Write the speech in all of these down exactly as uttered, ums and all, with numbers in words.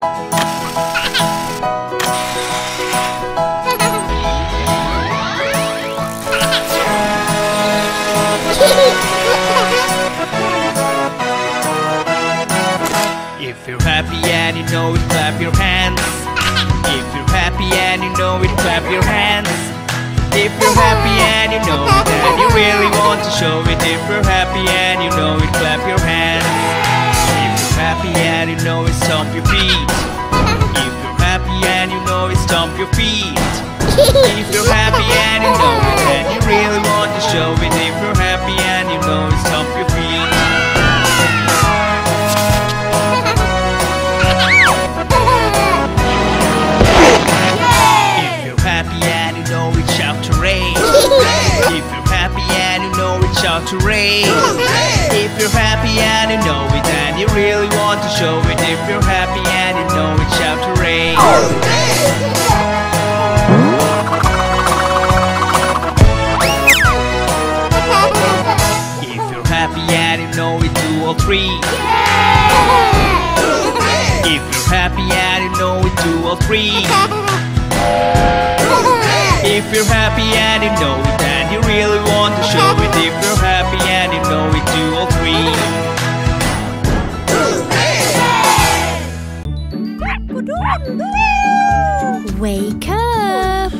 If you're happy and you know it, clap your hands. If you're happy and you know it, clap your hands. If you're happy and you know it, and you really want to show it. If you're happy and you know it, clap your hands. If you're happy and you know it, stomp your feet. If you're happy and you know it, stomp your feet. If you're happy and you know it, and you really want to show it. If you're happy and you know it, stomp your feet. To raise. If you're happy and you know it, and you really want to show it. If you're happy and you know it, shout to raise. If you're happy and you know it, do all three. If you're happy and you know it, do all three. If you're happy and you know it, and you really want to show it. If you're happy and you know it, do all three. Wake up!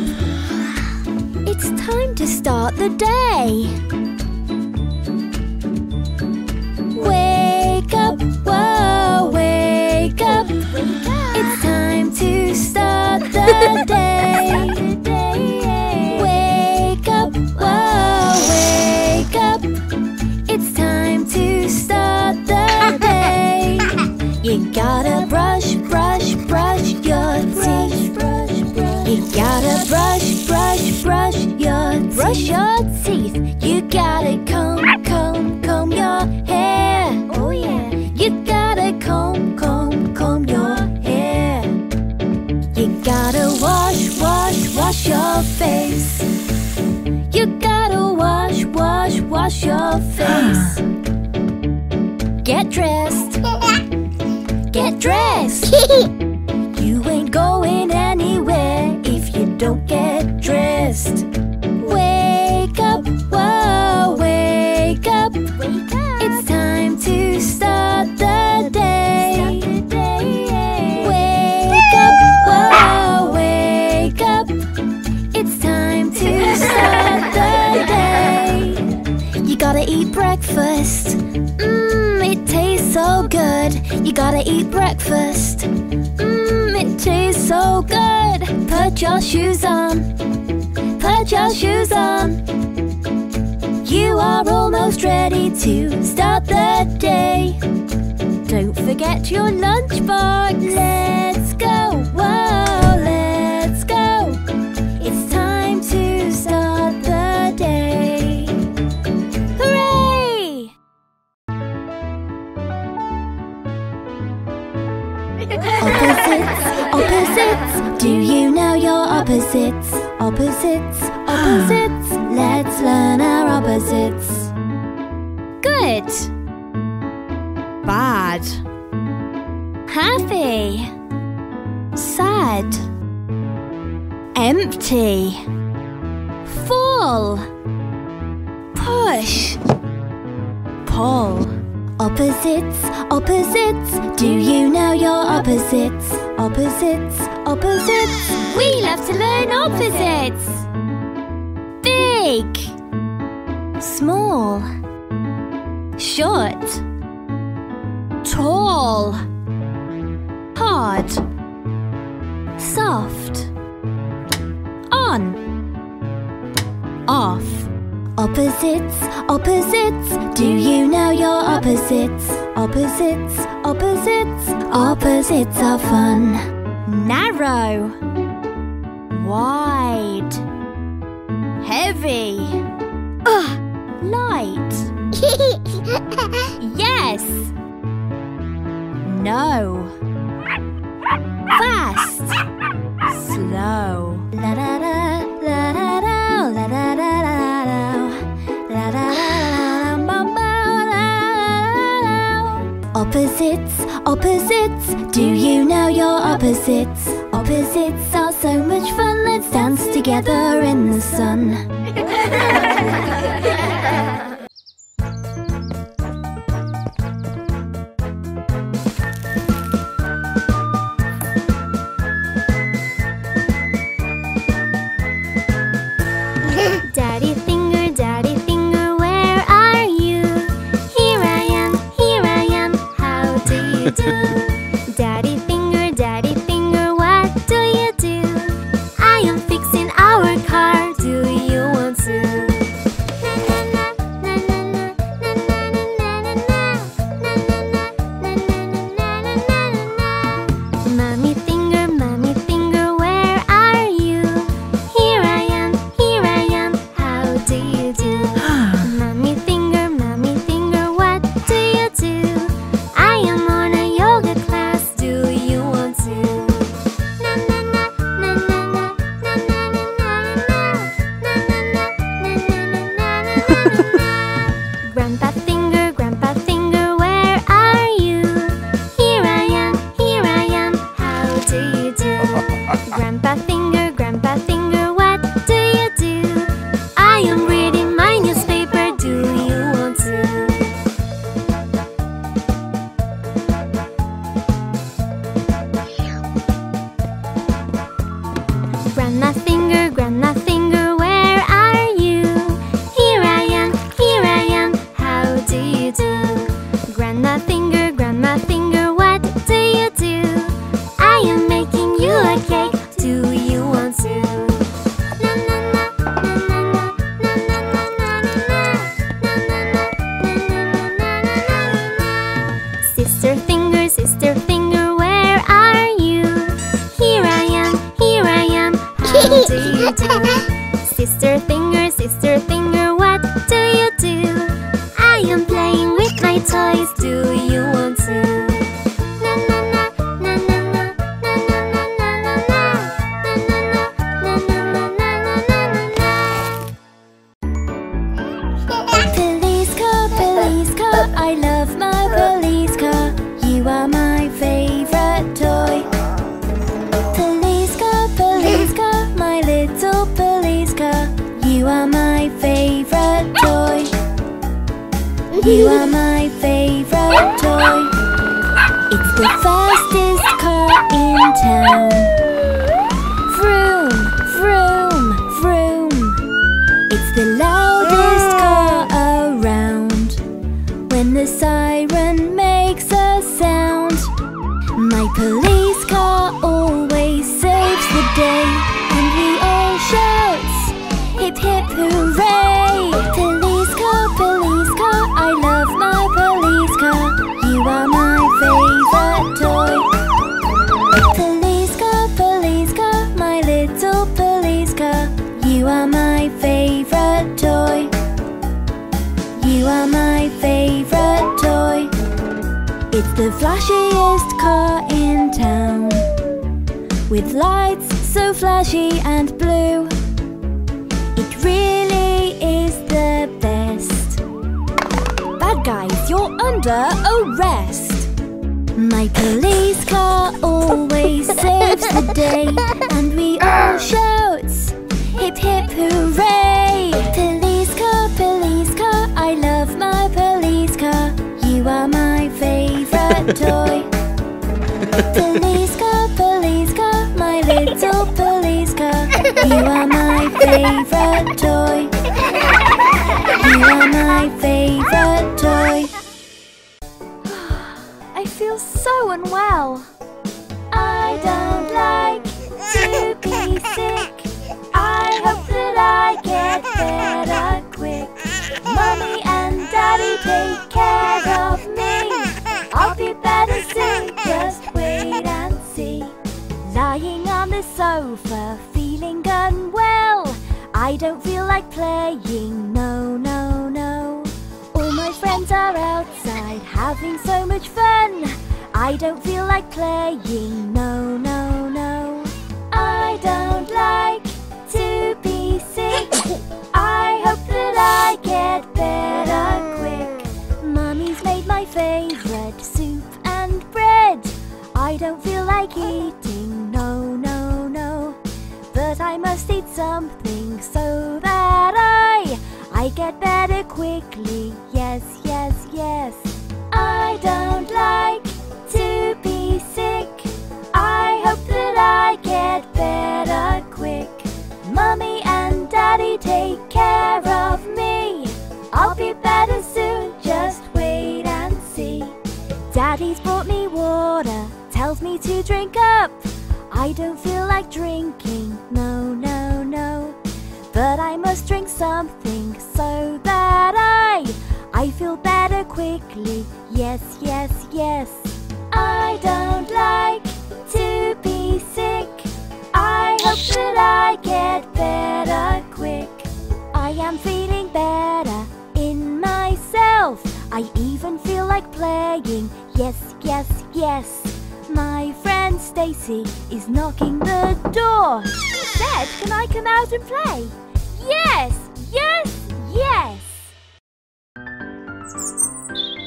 It's time to start the day. Wake up, whoa, wake up. It's time to start the day. You gotta brush, brush, brush your teeth. Brush, brush, brush. You gotta brush, brush, brush your teeth. Brush your teeth. You gotta comb, comb, comb your hair. Oh yeah. You gotta comb, comb, comb your hair. You gotta wash, wash, wash your face. You gotta wash, wash, wash your face. Get dressed. Get dressed. You ain't going anywhere if you don't get dressed. Wake up, whoa, wake up. Wake up. It's time to start the day. Start the day. Wake up, whoa, wake up. It's time to start the day. You gotta eat breakfast. Mmm, it tastes so good. You gotta eat breakfast. Mmm, it tastes so good. Put your shoes on. Put your shoes on. You are almost ready to start the day. Don't forget your lunchbox. Let's go. Whoa, let's go. It's time to start the day. Hooray! Opposites, opposites. Do you know your opposites? Opposites, opposites. Let's learn our opposites. Good. Bad. Happy. Sad. Empty. Full. Push. Pull. Opposites, opposites. Do you know your opposites? Opposites, opposites. We love to learn opposites. Big. Small. Short. Tall. Hard. Soft. On. Off. Opposites, opposites. Do you know your opposites? Opposites, opposites. Opposites are fun. Narrow. Wide. Heavy. Ugh. Light. Yes. No. Fast. Slow. La da da, la da da, la da da da. Opposites, opposites. Do you know your opposites. Opposites are so much fun. Let's dance together in the sun. Daddy finger, daddy finger, what do you do? I am fixing our car, do you want to? Mommy finger, mommy finger, where are you? Here I am, here I am, how do you do? Mommy finger, mommy finger, what do you do? I am on a yoga class, do you want to? Na na na na na na na na na na na na. Grandpa finger, grandpa finger, where are you? Here I am, here I am, how do you do? Grandpa finger, grandpa finger, what do you do? I am reading my newspaper, do you want to? Grandma finger, grandma finger, where are you? Here I am, here I am, how do you do? Grandma finger, grandma finger, what do you do? I am making you a cake, do you want to? Na na na na na na na na na na na na. Sister finger, sister finger, where are you? Here I am, here I am, how do you do? Sister finger, sister finger, what do you do? I am playing with my toys, do you want to? Na na na na na na na na na na na na na na na na na na na na. Police car, police car, I love my police car. You are my favorite toy. Police car, police car, my little police car. You are my favorite toy. You are my favorite toy. It's the fastest car in town. Vroom, vroom, vroom. It's the loudest car around. When the siren makes a sound, my police car always saves the day. And we all shout, hip hip hooray! Police car, police car, I love my police car. You are my favorite toy. Police car, police car, my little police car. You are my favorite toy. You are my favorite toy. It's the flashiest car in town, with lights so flashy and blue. It really is the best. Bad guys, you're under arrest. My police car always saves the day, and we all shout, hip hip hooray! Police car, police car, I love my police car. You are my favorite toy. Police car, police car, my little police car. You are my favorite toy. You are my favorite toy. I feel so unwell. I don't like to be sick. I hope that I get better quick. Mommy and Daddy, take care of me. I'll be better soon, just wait and see. Lying on the sofa, feeling unwell. I don't feel like playing, no, no, no. All my friends are outside having so much fun. I don't feel like playing, no, no, no. I don't like to be sick. I hope that I get better quick. Mummy's made my favorite soup and bread. I don't feel like eating. something so that I I get better quickly. Yes, yes, yes. I don't like to be sick. I hope that I get better quick. Mummy and Daddy, take care of me. I'll be better soon, just wait and see. Daddy's brought me water, tells me to drink up. I don't feel like drinking, no, no, no. But I must drink something so that I I feel better quickly. Yes, yes, yes. I don't like to be sick. I hope that I get better quick. I am feeling better in myself. I even feel like playing. Yes, yes, yes. My friend Stacy is knocking the door. She said, can I come out and play? Yes, yes, yes.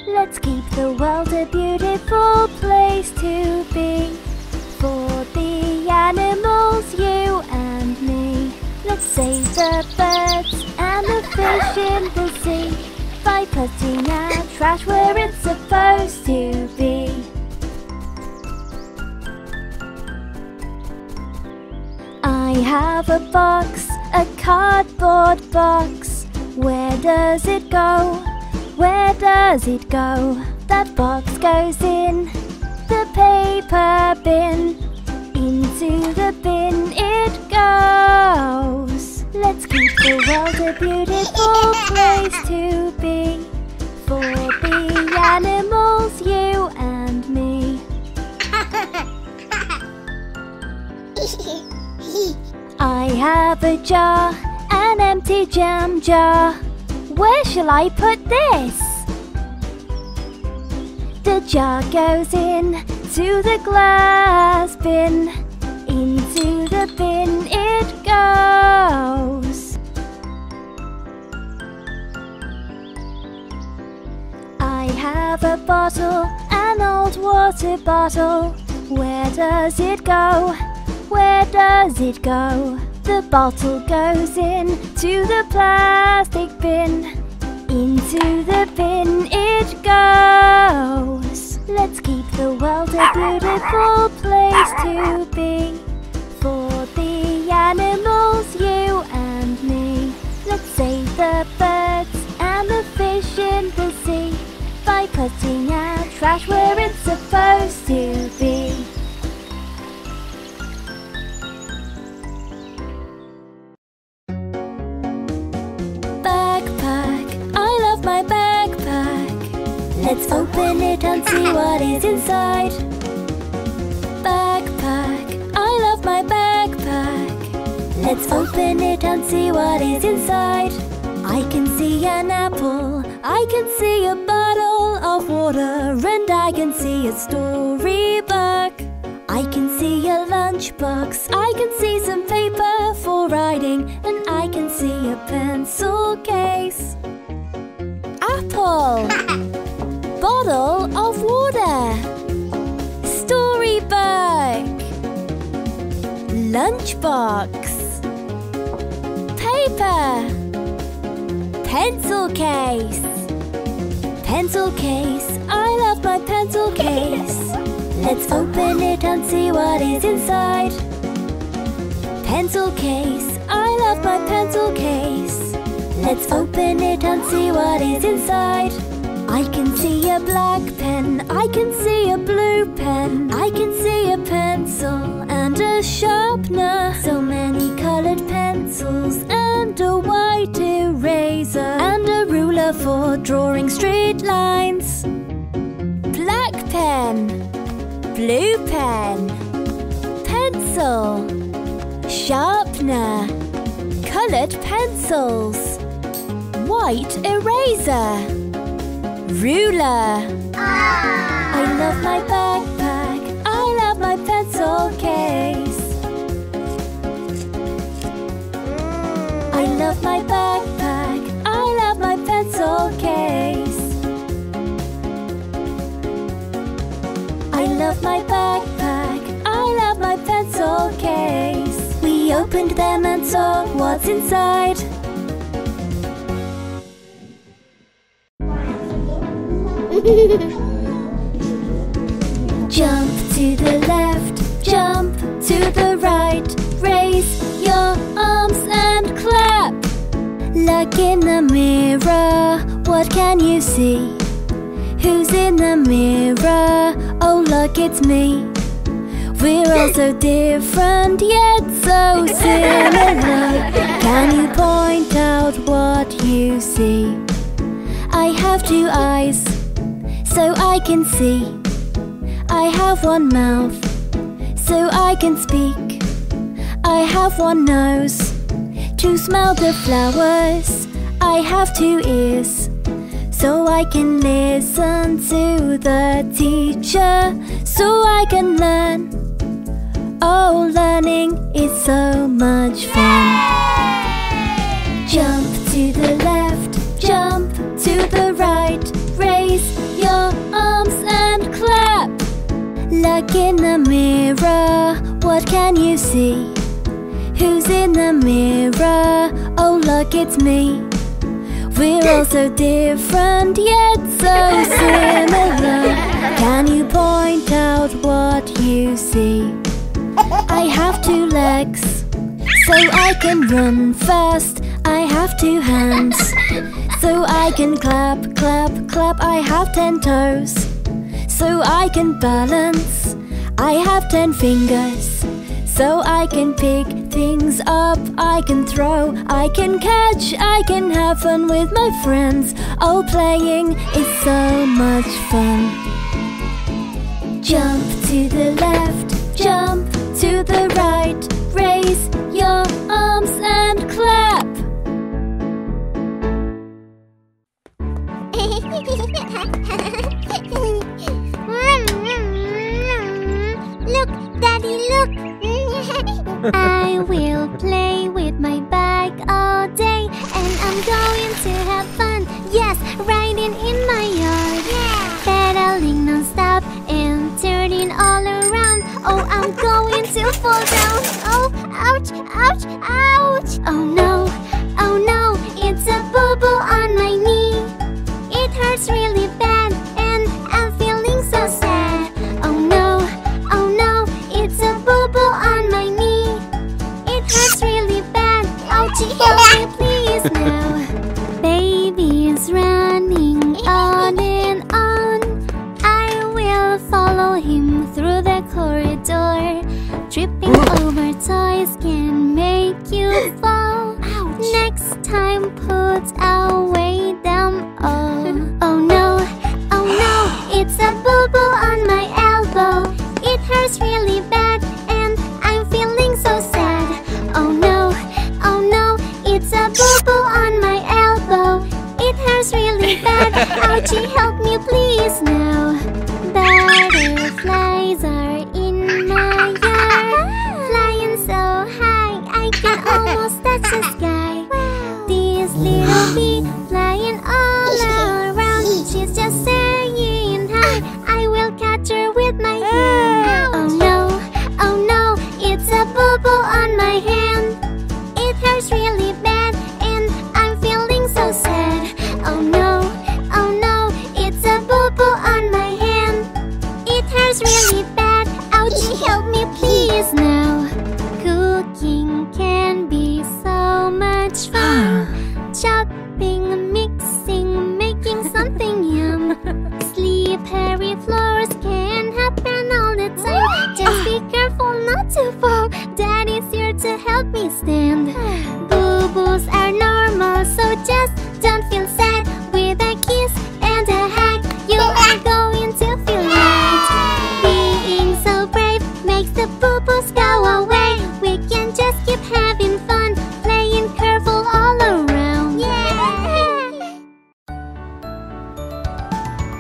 Let's keep the world a beautiful place to be. For the animals, you and me. Let's save the birds and the fish in the sea. By putting our trash where it's supposed to be. I have a box, a cardboard box. Where does it go? Where does it go? That box goes in the paper bin. Into the bin it goes. Let's keep the world a beautiful place to be. For the animals, you and me. I have a jar, an empty jam jar. Where shall I put this? The jar goes in to the glass bin. Into the bin it goes. I have a bottle, an old water bottle. Where does it go? Where does it go? The bottle goes in to the plastic bin. Into the bin it goes. Let's keep the world a beautiful place to be. For the animals, you and me. Let's save the birds and the fish in the sea. By putting our trash where it's supposed to be. Let's open it and see what is inside. Backpack, I love my backpack. Let's open it and see what is inside. I can see an apple, I can see a bottle of water, and I can see a storybook. I can see a lunchbox, I can see some paper for writing, and I can see a pencil case. Apple! Bottle of water. Storybook. Lunchbox. Paper. Pencil case. Pencil case. I love my pencil case. Let's open it and see what is inside. Pencil case. I love my pencil case. Let's open it and see what is inside. I can see a black pen, I can see a blue pen, I can see a pencil and a sharpener. So many coloured pencils and a white eraser and a ruler for drawing straight lines. Black pen, blue pen, pencil, sharpener, coloured pencils, white eraser, ruler. Ah. I love my backpack. I love my pencil case. I love my backpack. I love my pencil case. I love my backpack. I love my pencil case. We open opened them and saw what's inside. Jump to the left, jump to the right, raise your arms and clap. Look in the mirror, what can you see? Who's in the mirror? Oh, look, it's me. We're all so different, yet so similar. Can you point out what you see? I have two eyes, so I can see. I have one mouth, so I can speak. I have one nose, to smell the flowers. I have two ears, so I can listen to the teacher. So I can learn. Oh, learning is so much fun. Yay! Jump to the left, jump to the right, raise your arms and clap. Look in the mirror, what can you see? Who's in the mirror? Oh, look, it's me. We're all so different, yet so similar. Can you point out what you see? I have two legs, so I can run fast. I have two hands, so I can clap, clap, clap. I have ten toes, so I can balance. I have ten fingers, so I can pick things up. I can throw, I can catch, I can have fun with my friends. Oh, playing is so much fun. Jump to the left, jump to the right, raise your arms and clap. Look, Daddy, look. I will play with my bag all day, and I'm going to have fun. Yes, riding in my yard, yeah. Pedaling non-stop and turning all around. Oh, I'm going to fall down. Oh, ouch, ouch, ouch. Oh no, oh no, it's a boo-boo on my knee. It hurts really bad and I'm feeling so sad. Oh no, oh no, it's a boo-boo on my knee. It hurts really bad. Ouchie, help me please now. Baby is running on and on. I will follow him through the corridor. Tripping over toys can make you fall. Ouch. Next time, put away them all. Oh no, oh no, it's a boo-boo on my elbow. It hurts really bad and I'm feeling so sad. Oh no, oh no, it's a boo-boo on my elbow. It hurts really bad. Ouchie, help me please now. Butterflies are in my yard. So high, I can almost touch the sky. Wow. This little bee flying all around. She's just saying hi. I will catch her with my hand. Oh no, oh no, it's a boo-boo on my hand. It hurts really bad and I'm feeling so sad. Oh no, oh no, it's a boo-boo on my hand. It hurts really bad. Ouchie, help me please now. Cooking can be so much fun. Chopping, mixing, making something yum. Slippery floors can happen all the time. Just be careful not to fall. Daddy's here to help me stand. Boo-boos are normal, so just don't feel sad. With a kiss and a hug, you are going to feel right. Being so brave makes the boo-boos go away. We can just keep having fun, playing curveball all around. Yeah!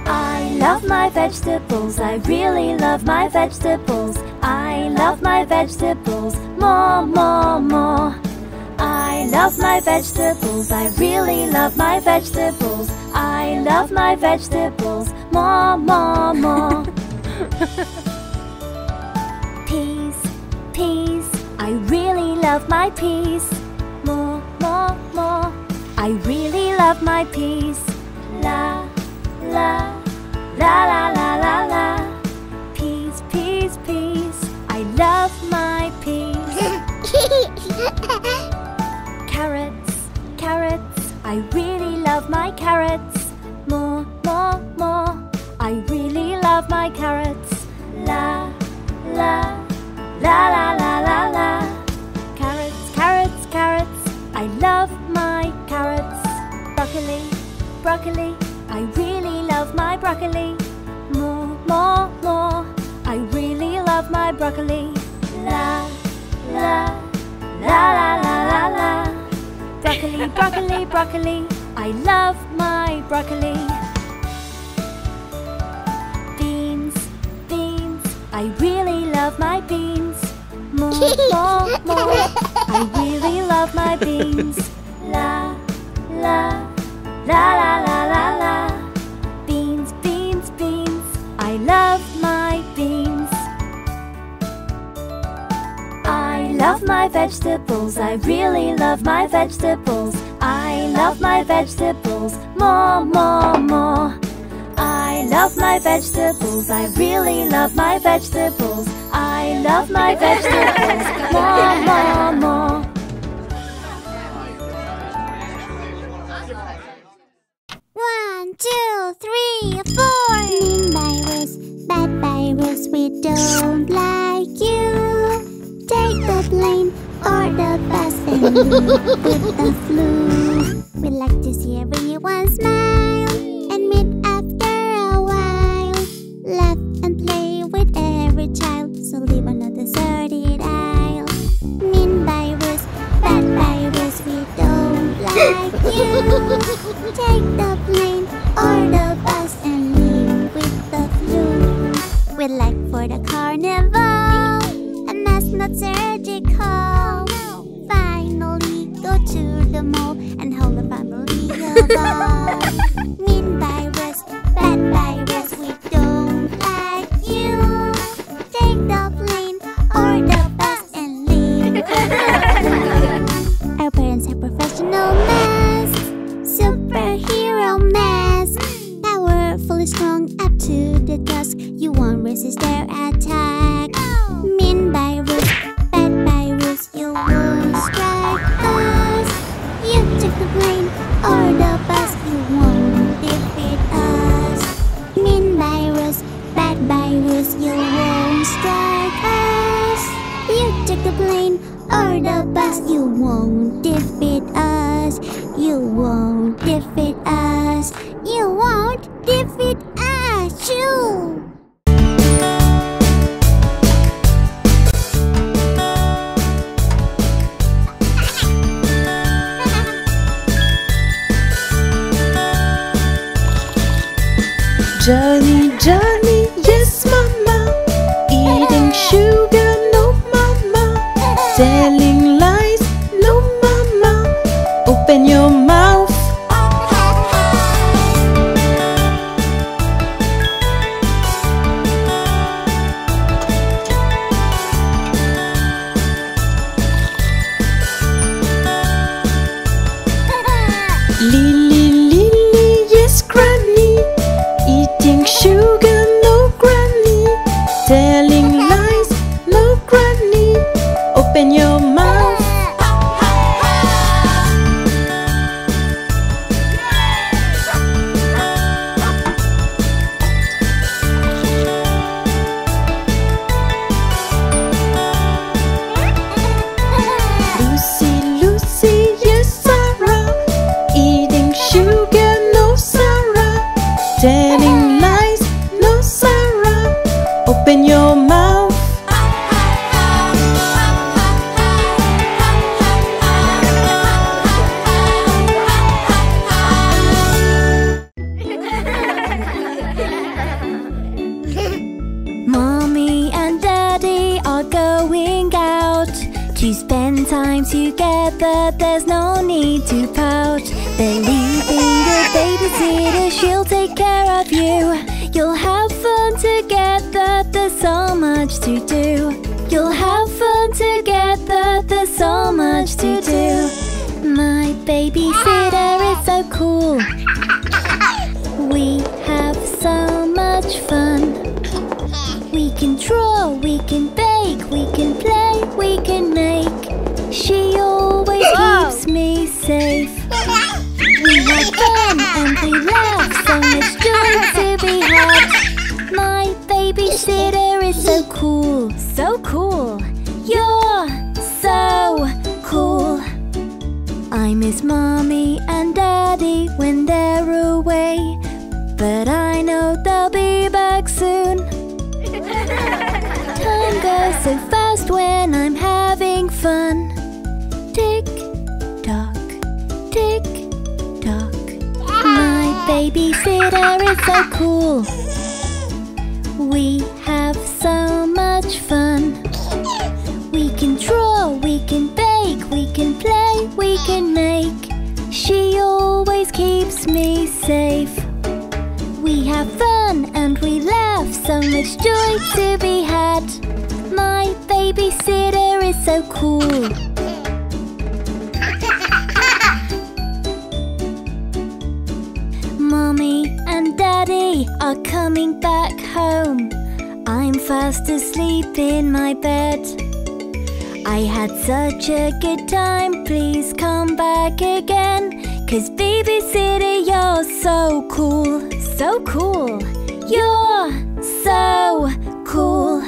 I love my vegetables, I really love my vegetables. I love my vegetables, more, more, more. I love my vegetables, I really love my vegetables. I love my vegetables, more, more, more. Peas, peas. I really love love my peace. More, more, more. I really love my peace. La, la, la, la, la, la, la. Peace, peace, peace. I love my peace. Carrots, carrots, I really love my carrots. More, more, more, I really love my carrots. La, la, la, la, la, la, la. Carrots, carrots, carrots, I love my carrots. Broccoli, broccoli, I really love my broccoli. More, more, more, I really love my broccoli. La, la, la, la, la, la, la. Broccoli, broccoli, broccoli, I love my broccoli. Beans, beans, I really love my beans. More, more, more, I really love my beans. La, la, la, la, la, la, la. Beans, beans, beans, I love my beans. I love my vegetables, I really love my vegetables. I love my vegetables, more, more, more. I love my vegetables, I really love my vegetables. I love my vegetables, more, more, more. One, two, three, four. Mean virus, bad virus, we don't like you. Take the plane or the bus and with the flu. We like to see everyone smile and meet after a while. Laugh and play with every child, so live on a deserted aisle. Mean virus, bad virus, we don't like you. Take the plane or the bus and live with the flu. We like for the carnival. Not surgical. Oh, no. Finally, go to the mall and hold the family a ball. Mean virus, bad virus, we don't like you. Take the plane or the bus and leave. Our parents have professional masks, superhero masks, powerfully strong up to the task. You won't resist their attack. Mean virus, bad virus, you won't strike us. You take the plane or the bus, you won't defeat us. Mean virus, bad virus, you won't strike us. You take the plane or the bus, you won't defeat us. You won't defeat us. You won't defeat us, you. Johnny, Johnny, yes mama. Eating sugar, no mama. Telling lies, no mama. Open your mouth. Lily, Lily, yes granny. Eating sugar, no granny. Telling lies, no granny. Open your mouth. Open your mouth. Mommy and Daddy are going out to spend time together. There's no need to pout. They're leaving the babysitter. She'll take care of you. You'll have fun together, there's so much to do. You'll have fun together, there's there's so much to do. My babysitter is so cool. We have so much fun. We can draw, we can bake, we can play, we can make. She always keeps me safe. We have fun and we laugh, so much joy to be had. My babysitter is so cool, so cool. You're so cool. I miss Mommy and Daddy when they're away, but I know they'll be back soon. Time goes so fast when I'm having fun. Tick tock, tick tock. My babysitter is so cool. We have so much fun. We can draw, we can bake, we can play, we can make. She always keeps me safe. We have fun and we laugh, so much joy to be had. My babysitter is so cool. Mommy and Daddy are coming back home. I'm fast asleep in my bed. I had such a good time, please come back again. Cause babysitter, you're so cool, so cool. You're so cool.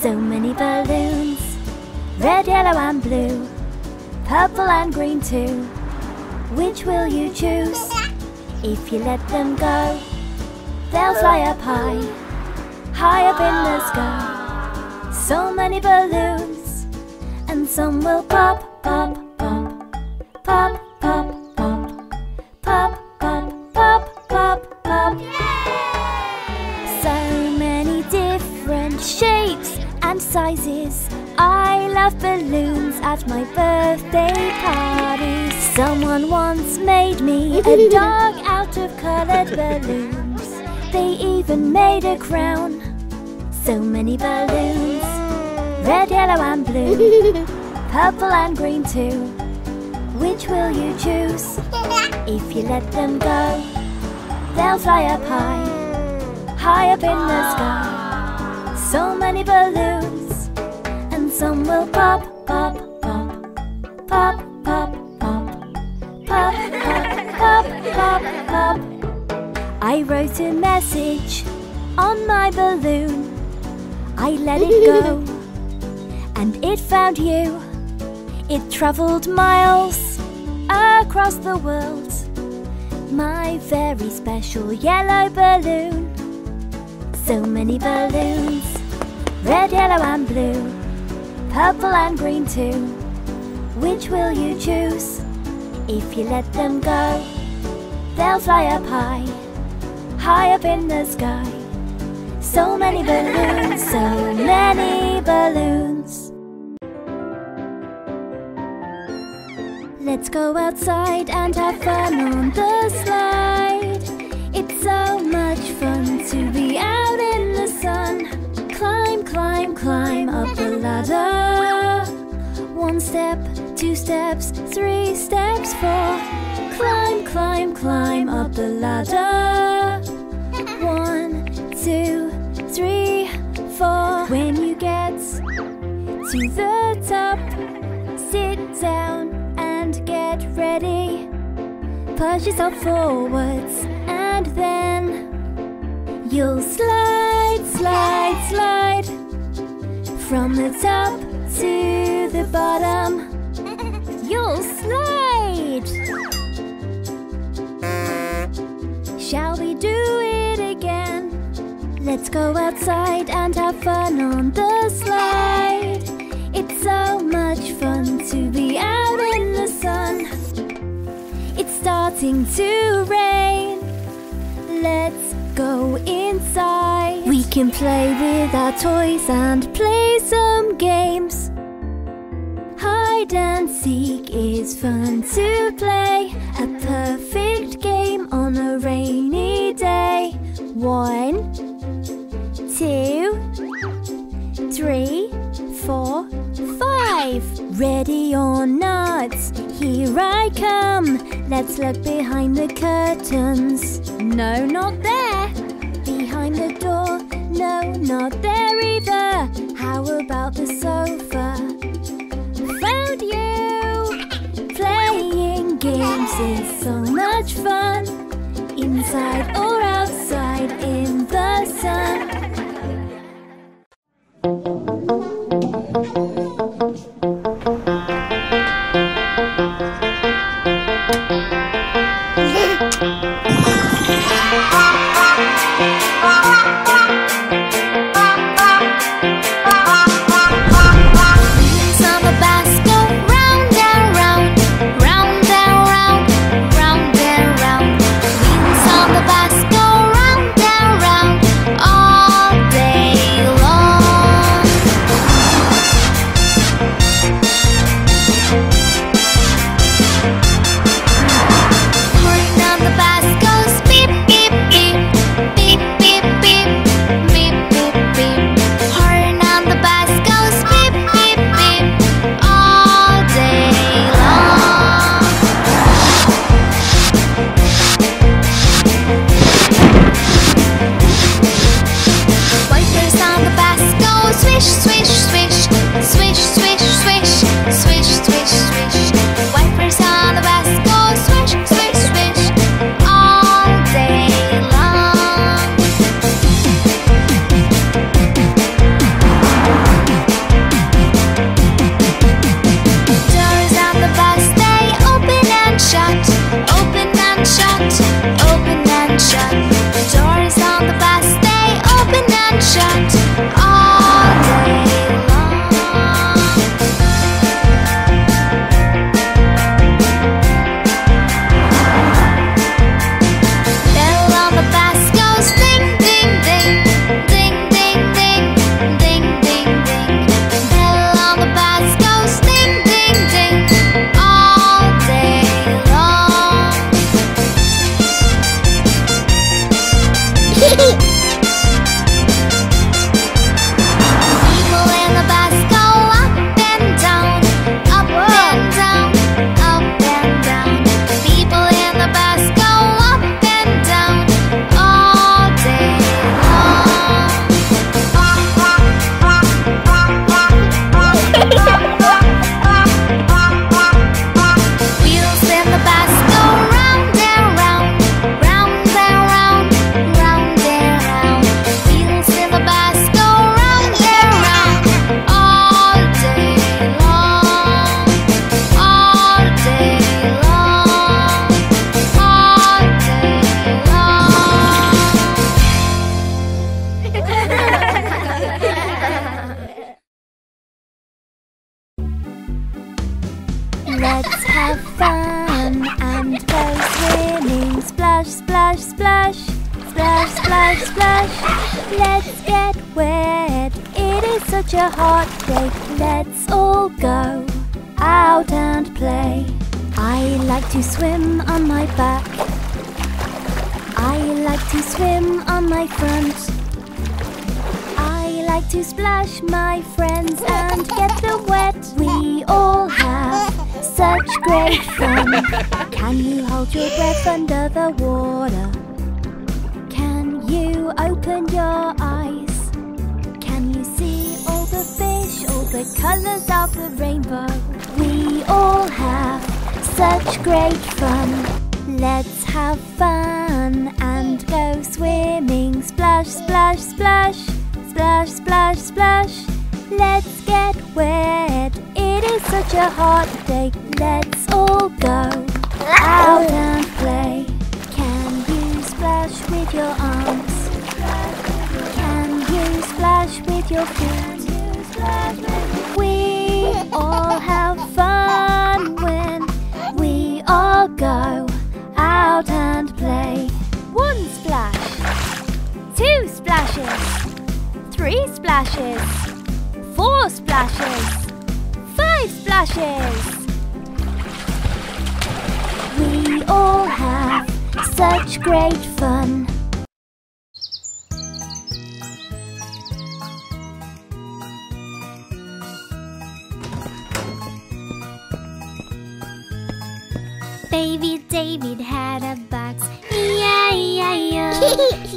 So many balloons, red, yellow and blue, purple and green too. Which will you choose? If you let them go, they'll fly up high, high up in the sky. So many balloons, and some will pop, pop, pop, pop, pop, pop, pop, pop, pop, pop, pop. Yay! So many different shapes and sizes. I love balloons at my birthday parties. Someone once made me a dog out of colored balloons. They even made a crown. So many balloons, red, yellow and blue, purple and green too. Which will you choose? If you let them go, they'll fly up high, high up in the sky. So many balloons, and some will pop, pop, pop, pop, pop, pop, pop, pop, pop, pop, pop. I wrote a message on my balloon. I let it go, and it found you. It travelled miles across the world. My very special yellow balloon. So many balloons, red, yellow and blue, purple and green too. Which will you choose? If you let them go, they'll fly up high, high up in the sky. So many balloons, so many balloons. Let's go outside and have fun on the slide. It's so much fun to be out in the sun. Climb, climb, climb up the ladder. One step, two steps, three steps, four. Climb, climb, climb up the ladder. One, two, three, four. When you get to the top, sit down and get ready. Push yourself forwards and then you'll slide, slide, slide from the top to the bottom. You'll slide. Shall we do it again? Let's go outside and have fun on the slide. It's so much fun to be out in the sun. It's starting to rain. Let's go inside. We can play with our toys and play some games. Hide and seek is fun to play. A perfect game on a rainy day. One, two, three, Ready or not, here I come. Let's look behind the curtains. No, not there. Behind the door. No, not there either. How about the sofa? Found you! Playing games is so much fun. Inside or outside in the sun. Baby David had a box, E I O.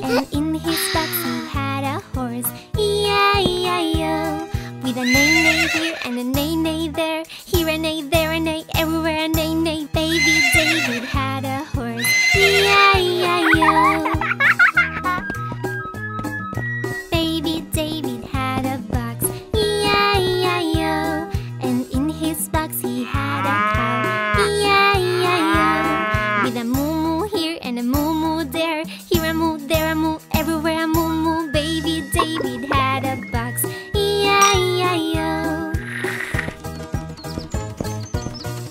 And in his box he had a horse, E I O. With a neigh-neigh here and a neigh-neigh there, here a neigh, there a neigh, everywhere a neigh-neigh. Baby David had a horse, E I O. Baby David had a box, E I O. And in his box he had a cow, E I O. With a moo-moo here and a moo-moo there, here a moo, there a moo, everywhere a moo-moo. Baby David had a box, E I O.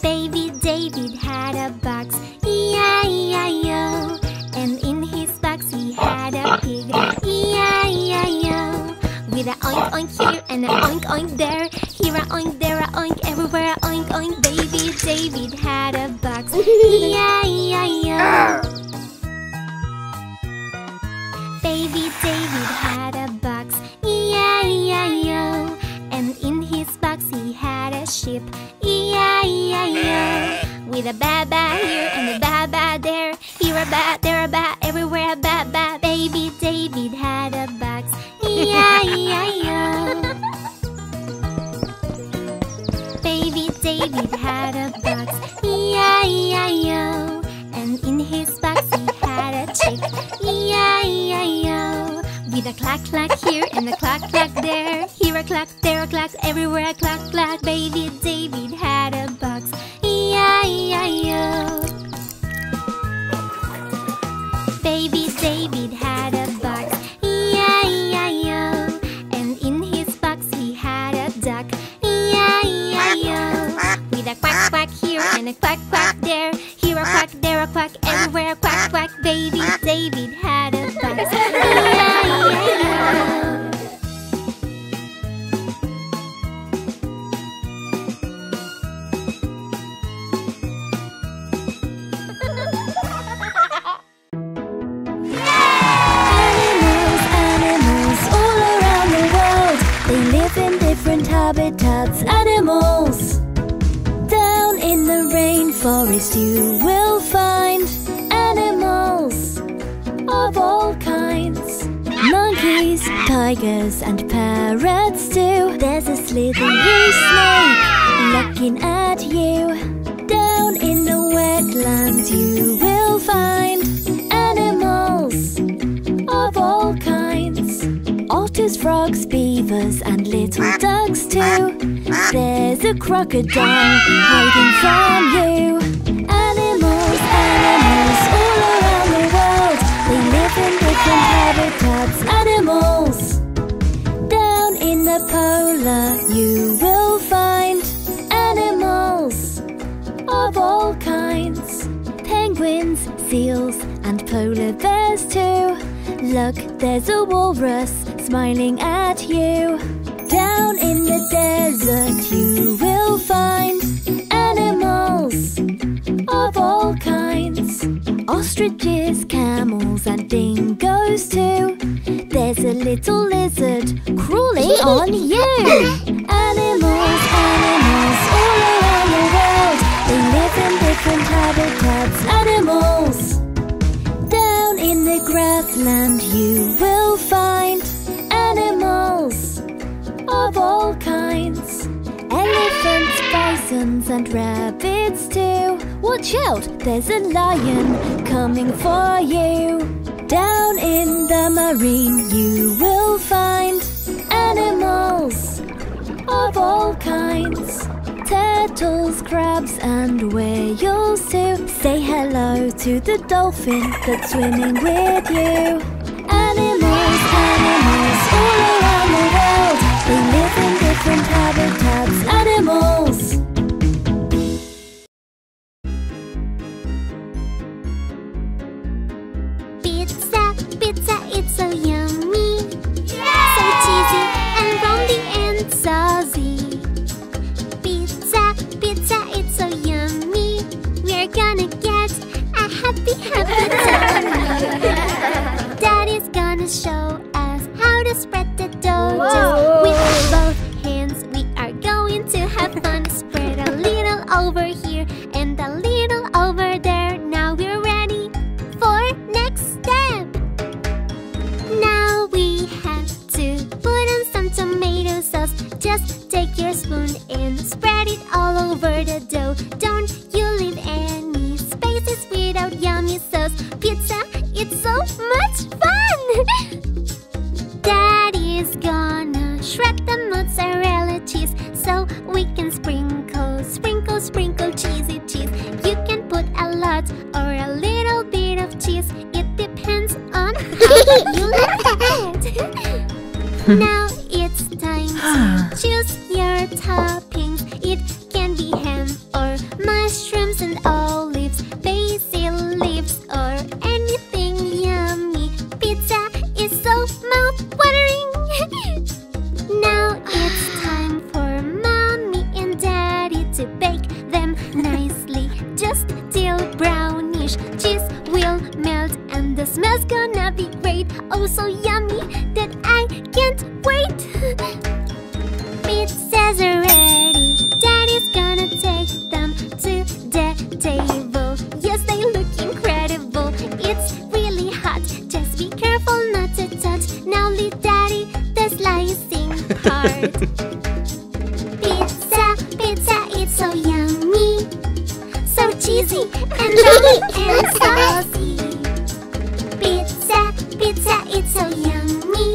Baby David had a box, E I O. And in his box he had a pig, E I O. With a oink oink here and a oink oink there, here a oink, there a oink, everywhere a oink oink. Baby David had a box, E I O. Baby David had a box, E I O. And in his box he had a sheep, E I O. With a ba-ba here and a ba-ba there, here a ba, there a ba, everywhere a ba-ba. Baby David had a box, E I O. Baby David had a box, E I O. And in his box he had a chick, E I O. With a clack clack here and a clack clack there, here a clack, there a clack, everywhere a clack clack. Baby David had a box, E I O. Baby David had a box, E I O. And in his box he had a duck, E I O. With a quack quack here and a quack quack there, here a quack, there a quack, everywhere a quack quack. Baby David had a box, E I O. Habitats, animals. Down in the rainforest you will find animals of all kinds. Monkeys, tigers and parrots too. There's a slithery snake looking at you. Down in the wetlands you will find animals of all kinds. Otters, frogs, beavers and little ducks too. There's a crocodile hiding from you. Animals, animals all around the world. They live in different habitats, animals. Down in the polar you will find animals of all kinds. Penguins, seals and polar bears too. Look, there's a walrus smiling at you. Down in the desert you will find animals of all kinds. Ostriches, camels and dingoes too. There's a little lizard crawling on you. Animals, animals all around the world. They live in different habitats, animals. Down in the grassland you will find animals of all kinds. Elephants, bisons and rabbits too. Watch out, there's a lion coming for you. Down in the marine you will find animals of all kinds. Turtles, crabs and whales too. Say hello to the dolphin that's swimming with you. Animals, animals all around the world. They live in different habitats, animals. Pizza, pizza, it's so yummy. Yay! So cheesy and roundy and saucy. Pizza, pizza, it's so yummy. We're gonna get a happy, happy time. Daddy's gonna show us how We can sprinkle, sprinkle, sprinkle cheesy cheese. You can put a lot or a little bit of cheese. It depends on how you like it. Now it's time to choose your toppings. It can be ham or mushrooms and olives, basil leaves or anything yummy. Pizza is so mouth-watering. Now it's time for mommy and daddy to bake them nicely, just till brownish. Cheese will melt and the smell's gonna be great. Oh, so yummy that I can't wait. Pizza's ready. Daddy's gonna take them to the table. Yes, they look incredible. It's really hot. Just be careful not to touch. Now leave Daddy the slicing part. Pizza, pizza, it's so yummy, so cheesy and yummy and saucy. Pizza, pizza, it's so yummy.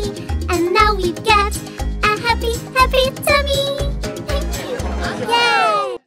And now we've got a happy, happy tummy.